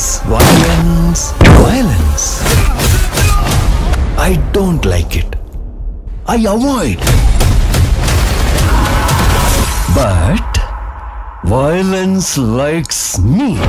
violence, violence, violence. I don't like it. I avoid. But violence likes me.